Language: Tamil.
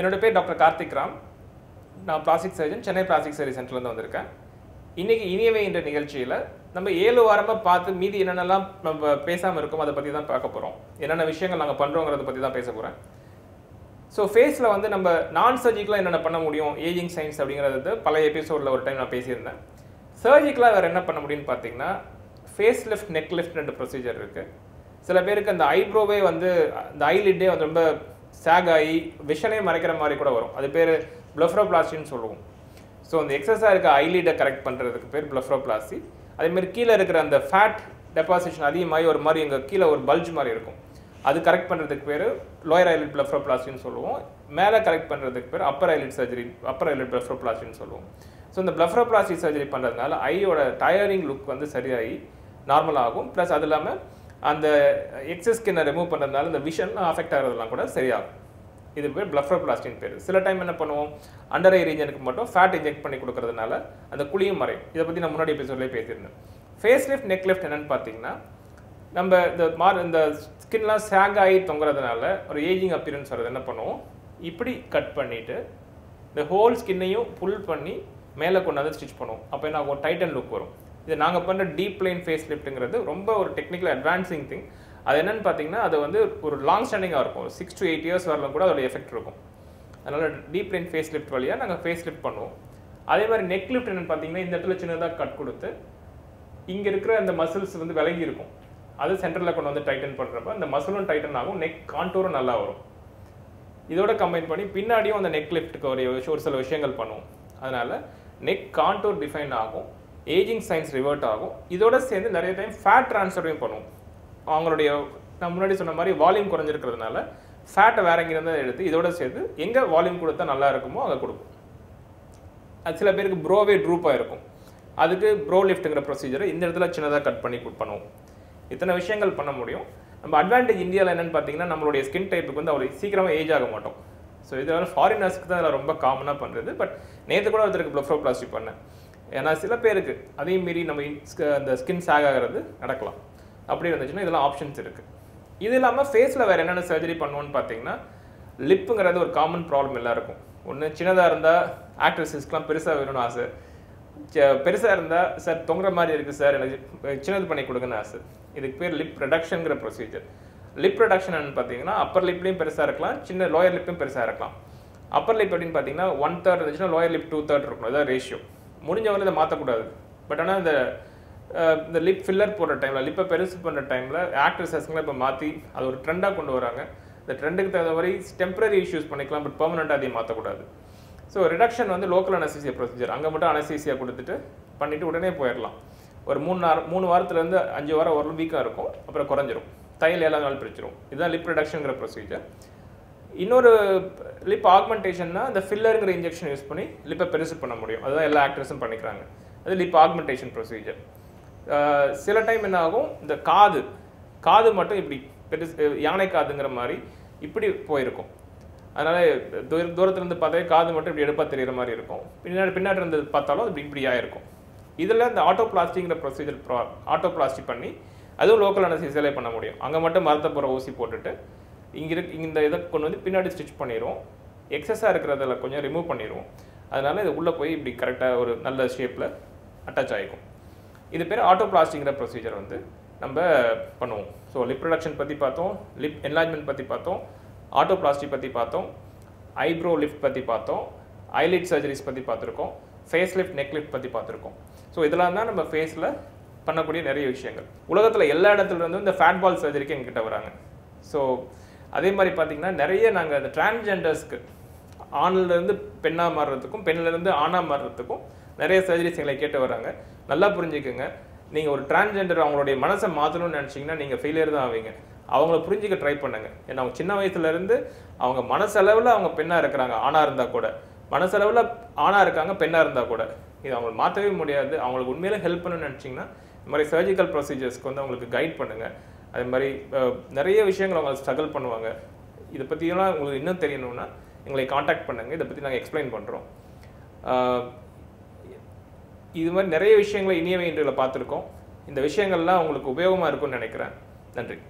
என்னோட பேர் டாக்டர் கார்த்திக் ராம். நான் plastic surgeon, Chennai plastic surgery சென்டர்லேருந்து வந்திருக்கேன். இன்றைக்கி இனியவை என்ற நிகழ்ச்சியில் நம்ம 7 வாரமாக பார்த்து மீதி என்னென்னலாம் நம்ம பேசாமல் இருக்கோம் அதை பற்றி தான் பார்க்க போகிறோம். என்னென்ன விஷயங்கள் நாங்கள் பண்ணுறோங்கிறத பற்றி தான் பேச போகிறேன். ஸோ ஃபேஸில் வந்து நம்ம நான் சர்ஜிக்கலாக என்னென்ன பண்ண முடியும், ஏஜிங் சயின்ஸ் அப்படிங்கிறது பல எபிசோடில் ஒரு டைம் நான் பேசியிருந்தேன். சர்ஜிக்கலாக வேறு என்ன பண்ண முடியும்னு பார்த்தீங்கன்னா, ஃபேஸ் லிஃப்ட், நெக் லிஃப்ட் ரெண்டு ப்ரொசீஜர் இருக்குது. சில பேருக்கு அந்த ஐப்ரோவே வந்து அந்த ஐலிட்டே வந்து ரொம்ப சேக் ஆகி விஷனே மறைக்கிற மாதிரி கூட வரும். அது பேர் பிளெஃபரோபிளாஸ்டின்னு சொல்லுவோம். ஸோ அந்த எக்ஸஸாக இருக்க ஐலிட்டை கரெக்ட் பண்ணுறதுக்கு பேர் பிளெஃபரோபிளாஸ்டி. அதேமாதிரி கீழே இருக்கிற அந்த ஃபேட் டெபாசிஷன் அதிகமாகி ஒரு மாதிரி எங்கள் கீழே ஒரு பல்ஜ் மாதிரி இருக்கும், அது கரெக்ட் பண்ணுறதுக்கு பேர் லோயர் ஐலிட் பிளெஃபரோபிளாஸ்டின்னு சொல்லுவோம். மேலே கரெக்ட் பண்ணுறதுக்கு பேர் upper eyelid surgery, upper eyelid பிளெஃபரோபிளாஸ்டின்னு சொல்லுவோம். ஸோ இந்த பிளெஃபரோபிளாஸ்டி சர்ஜரி பண்ணுறதுனால ஐயோட டயரிங் லுக் வந்து சரியாகி நார்மலாகும். ப்ளஸ் அது இல்லாமல் அந்த எக்ஸஸ் ஸ்கின்னை ரிமூவ் பண்ணுறதுனால இந்த விஷன் அஃபெக்ட் ஆகிறதுலாம் கூட சரியாகும். இது பேர் பிளெஃபரோபிளாஸ்டின்னு பேர். சில டைம் என்ன பண்ணுவோம், அண்டர் ஐ ரீஜனுக்கு மட்டும் ஃபேட் இன்ஜெக்ட் பண்ணி கொடுக்கறதுனால அந்த குழியும் மறையும். இதை பற்றி நான் முன்னாடி எபிசோட்லேயே பேசியிருந்தேன். ஃபேஸ் லிஃப்ட், நெக் லிஃப்ட் என்னென்னு பார்த்தீங்கன்னா, நம்ம இந்த ஸ்கின்லாம் சேக் ஆகி தொங்குறதுனால ஒரு ஏஜிங் அப்பியரன்ஸ் வர்றது. என்ன பண்ணுவோம், இப்படி கட் பண்ணிவிட்டு இந்த ஹோல் ஸ்கின்னையும் புல் பண்ணி மேலே கொண்டாந்து ஸ்டிச் பண்ணுவோம். அப்போ என்ன ஆகும், டைட்டன் லுக் வரும். இது நாங்கள் பண்ணுற டீப் பிளைன் ஃபேஸ் லிஃப்ட்டுங்கிறது ரொம்ப ஒரு டெக்னிக்கல் அட்வான்ஸிங் திங். அது என்னென்னு பார்த்தீங்கன்னா, அது வந்து ஒரு லாங் ஸ்டாண்டிங்காக இருக்கும். 6 to 8 years வரலாம் கூட அதோட எஃபெக்ட் இருக்கும். அதனால் டீப் பிளைன் ஃபேஸ் லிஃப்ட் வழியாக நாங்கள் ஃபேஸ் லிஃப்ட் பண்ணுவோம். அதே மாதிரி நெக் லிஃப்ட் என்னென்னு பார்த்தீங்கன்னா, இந்த இடத்துல சின்னதாக கட் கொடுத்து இங்கே இருக்கிற அந்த மசில்ஸ் வந்து விலகி இருக்கும். அது சென்டரில் கொண்டு வந்து டைட்டன் பண்ணுறப்ப அந்த மசிலும் டைட்டன் ஆகும், நெக் கான்டூரும் நல்லா வரும். இதோட கம்பைன் பண்ணி பின்னாடியும் அந்த நெக் லிஃப்ட்டுக்கு ஒரு சில விஷயங்கள் பண்ணுவோம். அதனால் நெக் கான்டூர் டிஃபைன் ஆகும், ஏஜிங் சயின்ஸ் ரிவர்ட் ஆகும். இதோடு சேர்ந்து நிறைய டைம் ஃபேட் ட்ரான்ஸ்ஃபரையும் பண்ணுவோம். அவங்களுடைய நான் முன்னாடி சொன்ன மாதிரி வால்யூம் குறைஞ்சிருக்கிறதுனால ஃபேட்டை வேற எங்கிருந்து எடுத்து இதோடு சேர்த்து எங்கே வால்யூம் கொடுத்தா நல்லா இருக்குமோ அங்கே கொடுக்கும். அது சில பேருக்கு ப்ரோவே ட்ரூப்பாக இருக்கும், அதுக்கு ப்ரோ லிஃப்ட்டுங்கிற ப்ரொசீஜரை இந்த இடத்துல சின்னதாக கட் பண்ணி பண்ணுவோம். இத்தனை விஷயங்கள் பண்ண முடியும். நம்ம அட்வான்டேஜ் இந்தியாவில் என்னென்னு பார்த்தீங்கன்னா, நம்மளுடைய ஸ்கின் டைப்புக்கு வந்து அவ்வளோ சீக்கிரமாக ஏஜ் ஆக மாட்டோம். ஸோ இதனால ஃபாரினர்ஸ்க்கு தான் இதில் ரொம்ப காமனாக பண்ணுறது. பட் நேற்று கூட ஒருத்தருக்கு பிளெஃபரோபிளாஸ்டி பண்ணேன். ஏன்னா சில பேருக்கு அதையும் மீறி நம்ம அந்த ஸ்கின் சேக் ஆகிறது நடக்கலாம். அப்படி இருந்துச்சுன்னா இதெல்லாம் ஆப்ஷன்ஸ் இருக்குது. இது இல்லாமல் ஃபேஸில் வேறு என்னென்ன சர்ஜரி பண்ணுவோன்னு பார்த்தீங்கன்னா, லிப்புங்கிறது ஒரு காமன் ப்ராப்ளம் எல்லாருக்கும். ஒன்று சின்னதாக இருந்தால் ஆக்ட்ரஸஸ்க்குலாம் பெருசாக வேணும்னு ஆசை, பெருசாக இருந்தால் சார் தொங்குற மாதிரி இருக்குது சார் எனக்கு சின்னது பண்ணி கொடுங்கன்னு ஆசை. இதுக்கு பேர் லிப் ரெடக்ஷனுங்கிற ப்ரொசீஜர். லிப் ரெடக்ஷன் பார்த்தீங்கன்னா அப்பர் லிப்லேயும் பெருசாக இருக்கலாம், சின்ன லோயர் லிப்லையும் பெருசாக இருக்கலாம். அப்பர் லிப் அப்படின்னு பார்த்தீங்கன்னா 1/3 இருந்துச்சுன்னா லோயர் லிப் 2/3 இருக்கணும். அதான் ரேஷியோ. முடிஞ்சவரை இதை மாற்றக்கூடாது. பட் ஆனால் இந்த லிப் ஃபில்லர் போடுற டைமில், லிப்பை பெருசு பண்ணுற டைமில் ஆக்ட்ரஸஸ்க்குலாம் இப்போ மாற்றி அது ஒரு ட்ரெண்டாக கொண்டு வராங்க. இந்த ட்ரெண்டுக்கு தகுந்த மாதிரி டெம்பரரி இஷ்யூஸ் பண்ணிக்கலாம், பட் பெர்மனெண்ட்டாக அதையும் மாற்றக்கூடாது. ஸோ ரிடக்ஷன் வந்து லோக்கல் அனஸ்தீசியா ப்ரொசீஜர். அங்கே மட்டும் அனஸ்தீசியா கொடுத்துட்டு பண்ணிவிட்டு உடனே போயிடலாம். ஒரு 3 வாரத்துலேருந்து 5 வாரம் ஒரு வீக்காக இருக்கும், அப்புறம் குறைஞ்சிரும், தையல் 7வது நாள் பிரிச்சிடும். இதுதான் லிப் ரிடக்ஷனுங்கிற ப்ரொசீஜர். இன்னொரு லிப் ஆக்மெண்டேஷன்னா இந்த ஃபில்லருங்கிற இன்ஜெக்ஷன் யூஸ் பண்ணி லிப்பை பெருசு பண்ண முடியும். அதுதான் எல்லா ஆக்ட்ரஸும் பண்ணிக்கிறாங்க. அது லிப் ஆக்மெண்டேஷன் ப்ரொசீஜர். சில டைம் என்ன ஆகும், இந்த காது மட்டும் இப்படி பெருசு, யானை காதுங்கிற மாதிரி இப்படி போயிருக்கும். அதனால் தூரத்துலேருந்து பார்த்தாலே காது மட்டும் இப்படி எடுப்பாக தெரிகிற மாதிரி இருக்கும். பின்னாடி இருந்து பார்த்தாலும் அது இப்படியாக இருக்கும். இதில் இந்த ஆட்டோபிளாஸ்டிங்கிற ப்ரொசீஜர் ஆட்டோபிளாஸ்டி பண்ணி அதுவும் லோக்கல் அனஸ்தீசியாலே பண்ண முடியும். அங்கே மட்டும் மரத்தை போகிற ஊசி போட்டுட்டு இந்த இதை கொண்டு வந்து பின்னாடி ஸ்டிச் பண்ணிடுவோம். எக்ஸஸாக இருக்கிறதில் கொஞ்சம் ரிமூவ் பண்ணிடுவோம். அதனால் இது உள்ளே போய் இப்படி கரெக்டாக ஒரு நல்ல ஷேப்பில் அட்டாச் ஆகிக்கும். இது பேர் ஆட்டோபிளாஸ்டிங்கிற ப்ரொசீஜர் வந்து நம்ம பண்ணுவோம். ஸோ லிப் ரிடக்ஷன் பற்றி பார்த்தோம், லிப் என்லார்ஜ்மெண்ட் பற்றி பார்த்தோம், ஆட்டோபிளாஸ்டி பற்றி பார்த்தோம், ஐப்ரோ லிஃப்ட் பற்றி பார்த்தோம், ஐலிட் சர்ஜரிஸ் பற்றி பார்த்துருக்கோம், ஃபேஸ் லிஃப்ட், நெக் லிஃப்ட் பற்றி பார்த்துருக்கோம். ஸோ இதெல்லாம் தான் நம்ம ஃபேஸில் பண்ணக்கூடிய நிறைய விஷயங்கள். உலகத்தில் எல்லா இடத்துலேருந்தும் இந்த ஃபேட் பால் சர்ஜரிக்கு எங்ககிட்ட வராங்க. ஸோ அதே மாதிரி பார்த்திங்கன்னா நிறைய நாங்கள் அந்த டிரான்ஸ்ஜெண்டர்ஸ்க்கு ஆண்லேருந்து பெண்ணாக மாறுறதுக்கும் பெண்ணிலேருந்து ஆணாக மாறுறதுக்கும் நிறைய சர்ஜரிஸ் எங்களை கேட்டு வராங்க. நல்லா புரிஞ்சுக்குங்க, நீங்கள் ஒரு டிரான்ஸ்ஜெண்டர் அவங்களுடைய மனசை மாற்றணும்னு நினச்சிங்கன்னா நீங்கள் ஃபெயிலியர் தான் ஆவீங்க. அவங்கள புரிஞ்சிக்க ட்ரை பண்ணுங்கள். ஏன்னா அவங்க சின்ன வயசுலேருந்து அவங்க மனசளவில் அவங்க பெண்ணாக இருக்கிறாங்க, ஆணாக இருந்தால் கூட மனசளவில் ஆணாக இருக்காங்க, பெண்ணாக இருந்தால் கூட இது அவங்களை மாற்றவே முடியாது. அவங்களுக்கு உண்மையிலே ஹெல்ப் பண்ணணும்னு நினச்சிங்கன்னா இந்த மாதிரி சர்ஜிக்கல் ப்ரொசீஜர்ஸ்க்கு வந்து அவங்களுக்கு கைட் பண்ணுங்கள். அதே மாதிரி நிறைய விஷயங்கள் அவங்க ஸ்ட்ரகிள் பண்ணுவாங்க. இதை பற்றியெல்லாம் உங்களுக்கு இன்னும் தெரியணும்னா எங்களை காண்டாக்ட் பண்ணுங்கள். இதை பற்றி நாங்கள் எக்ஸ்பிளைன் பண்ணுறோம். இது மாதிரி நிறைய விஷயங்களை இனியவை இன்றையில் பார்த்துருக்கோம். இந்த விஷயங்கள்லாம் உங்களுக்கு உபயோகமாக இருக்கும்னு நினைக்கிறேன். நன்றி.